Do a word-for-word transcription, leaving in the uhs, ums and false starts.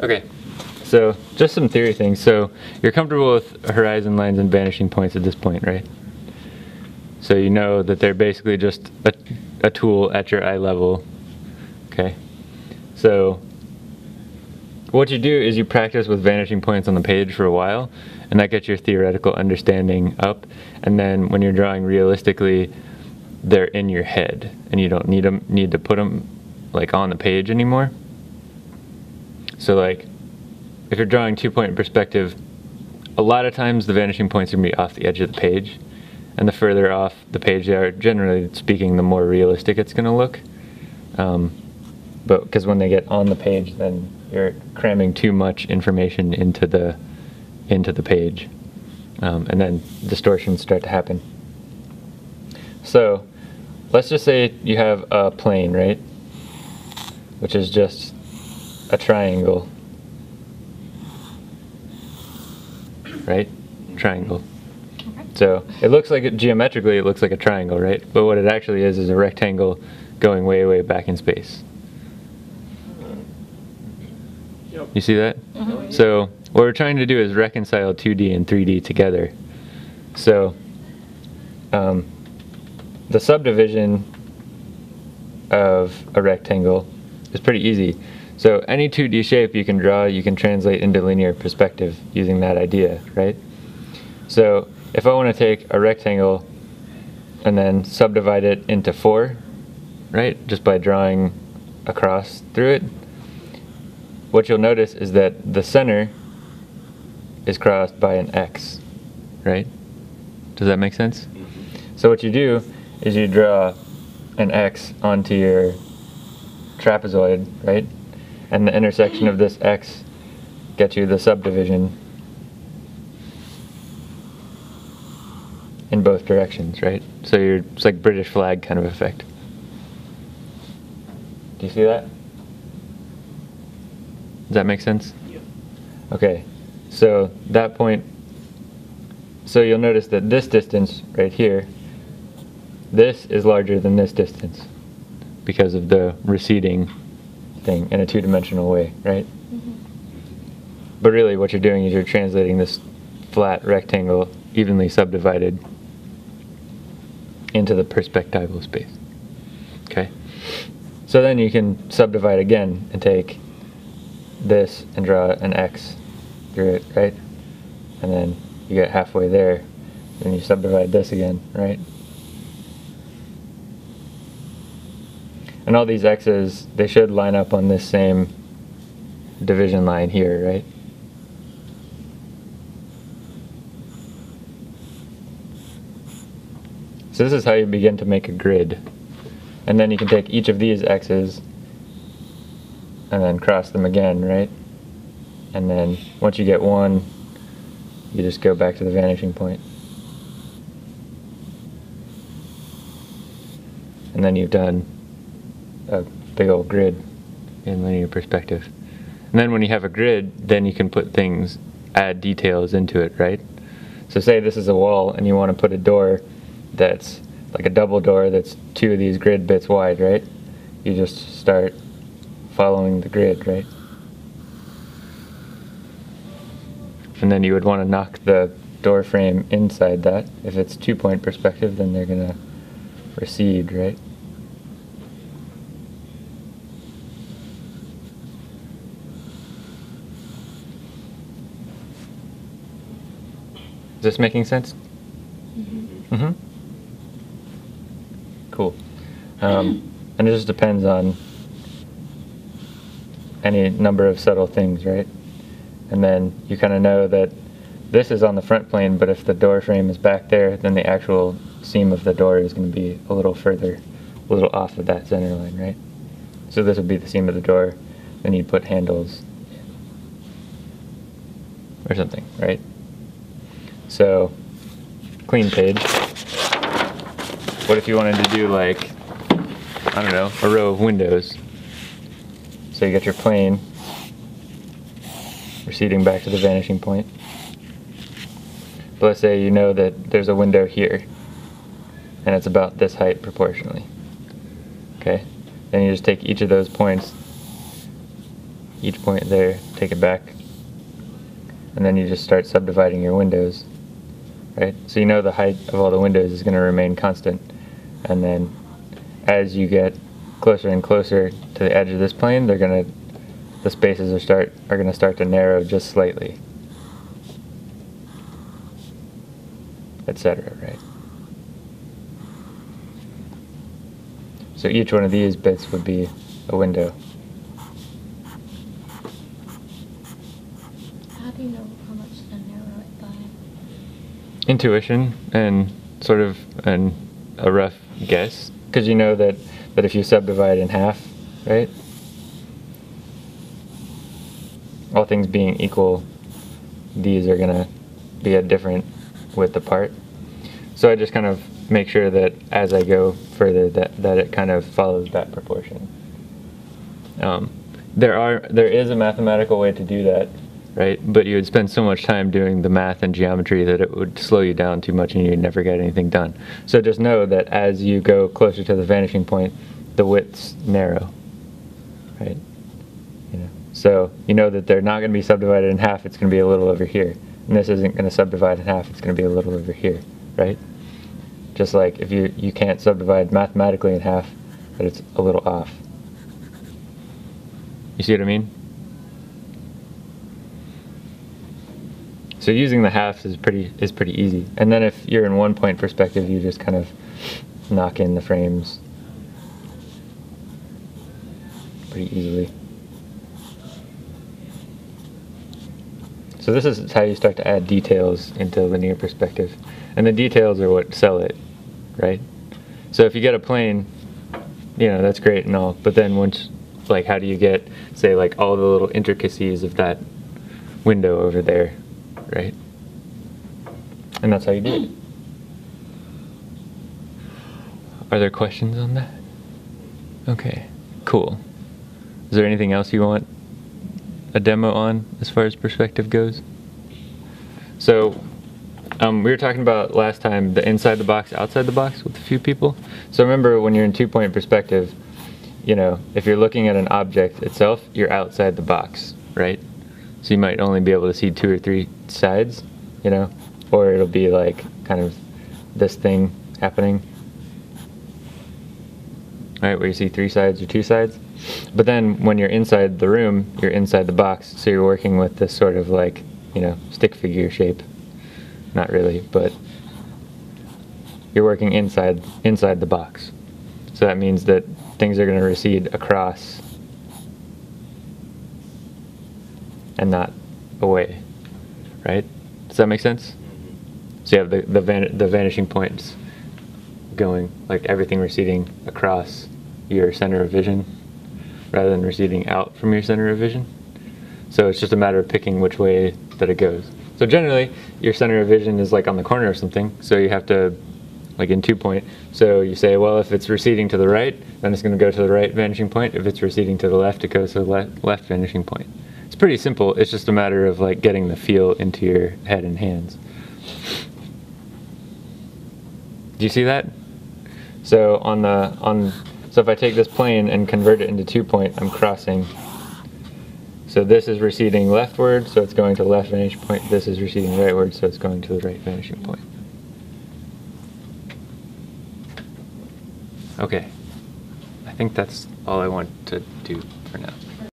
Okay, so just some theory things. So you're comfortable with horizon lines and vanishing points at this point, right? So you know that they're basically just a, a tool at your eye level, okay? So what you do is you practice with vanishing points on the page for a while, and that gets your theoretical understanding up, and then when you're drawing realistically, they're in your head, and you don't need them, need to put them like on the page anymore. So like, if you're drawing two-point perspective, a lot of times the vanishing points are going to be off the edge of the page, and the further off the page they are, generally speaking, the more realistic it's going to look. Um, but because when they get on the page, then you're cramming too much information into the into the page, um, and then distortions start to happen. So let's just say you have a plane, right, which is just a triangle, right? Triangle. So it looks like, it, geometrically, it looks like a triangle, right? But what it actually is is a rectangle going way, way back in space. Yep. You see that? Mm-hmm. So what we're trying to do is reconcile two D and three D together. So um, the subdivision of a rectangle is pretty easy. So any two D shape you can draw, you can translate into linear perspective using that idea, right? So if I want to take a rectangle and then subdivide it into four, right, just by drawing a cross through it, what you'll notice is that the center is crossed by an X, right? Does that make sense? So what you do is you draw an X onto your trapezoid, right? And the intersection of this X gets you the subdivision in both directions, right? So you're, it's like British flag kind of effect. Do you see that? Does that make sense? Yeah. Okay, so that point, so you'll notice that this distance right here, this is larger than this distance because of the receding thing in a two-dimensional way, right? Mm-hmm. But really what you're doing is you're translating this flat rectangle evenly subdivided into the perspectival space, okay? So then you can subdivide again and take this and draw an X through it, right? And then you get halfway there, then you subdivide this again, right? And all these X's, they should line up on this same division line here, right? So this is how you begin to make a grid. And then you can take each of these X's and then cross them again, right? And then once you get one, you just go back to the vanishing point. And then you've done a big old grid in linear perspective. And then when you have a grid, then you can put things, add details into it, right? So say this is a wall and you want to put a door that's like a double door that's two of these grid bits wide, right? You just start following the grid, right? And then you would want to knock the door frame inside that. If it's two-point perspective, then they're going to recede, right? Is this making sense? Mm-hmm. Mm-hmm. Cool. Um, and it just depends on any number of subtle things, right? And then you kind of know that this is on the front plane, but if the door frame is back there, then the actual seam of the door is going to be a little further, a little off of that center line, right? So this would be the seam of the door, then you'd put handles or something, right? So, clean page. What if you wanted to do, like, I don't know, a row of windows? So you get your plane receding back to the vanishing point. But let's say you know that there's a window here, and it's about this height proportionally. Okay? Then you just take each of those points each point there, take it back, and then you just start subdividing your windows, right? So you know the height of all the windows is going to remain constant, and then as you get closer and closer to the edge of this plane, they're going to the spaces are start are going to start to narrow just slightly, et cetera. Right. So each one of these bits would be a window. How do you know how much to narrow it by? Intuition and sort of an a rough guess, because you know that that if you subdivide in half, right? All things being equal, these are going to be a different width apart. So I just kind of make sure that as I go further that, that it kind of follows that proportion. Um, there are there is a mathematical way to do that, right? But you would spend so much time doing the math and geometry that it would slow you down too much and you'd never get anything done. So just know that as you go closer to the vanishing point, the widths narrow, right? You know, so you know that they're not going to be subdivided in half, it's going to be a little over here. And this isn't going to subdivide in half, it's going to be a little over here, right? Just like if you, you can't subdivide mathematically in half, but it's a little off. You see what I mean? So using the halves is pretty is pretty easy. And then if you're in one point perspective, you just kind of knock in the frames pretty easily. So this is how you start to add details into linear perspective. And the details are what sell it, right? So if you get a plane, you know, that's great and all, but then once, like, how do you get, say, like, all the little intricacies of that window over there, right? And that's how you do it. Are there questions on that? Okay, cool. Is there anything else you want a demo on as far as perspective goes? So um, we were talking about last time the inside the box, outside the box with a few people. So remember, when you're in two-point perspective, you know, if you're looking at an object itself, you're outside the box, right? So you might only be able to see two or three sides, you know, or it'll be like kind of this thing happening, all right, where you see three sides or two sides. But then when you're inside the room, you're inside the box, so you're working with this sort of like, you know, stick figure shape. Not really, but you're working inside inside the box. So that means that things are going to recede across and not away, right? Does that make sense? So you have the, the, van the vanishing points going, like everything receding across your center of vision, rather than receding out from your center of vision. So it's just a matter of picking which way that it goes. So generally, your center of vision is like on the corner or something, so you have to, like in two point, so you say, well, if it's receding to the right, then it's going to go to the right vanishing point. If it's receding to the left, it goes to the left, left vanishing point. It's pretty simple. It's just a matter of like getting the feel into your head and hands. Do you see that? So on the, on So if I take this plane and convert it into two-point, I'm crossing. So this is receding leftward, so it's going to the left vanishing point. This is receding rightward, so it's going to the right vanishing point. Okay. I think that's all I want to do for now.